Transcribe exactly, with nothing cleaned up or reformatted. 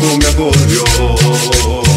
Te toco mi acordeón.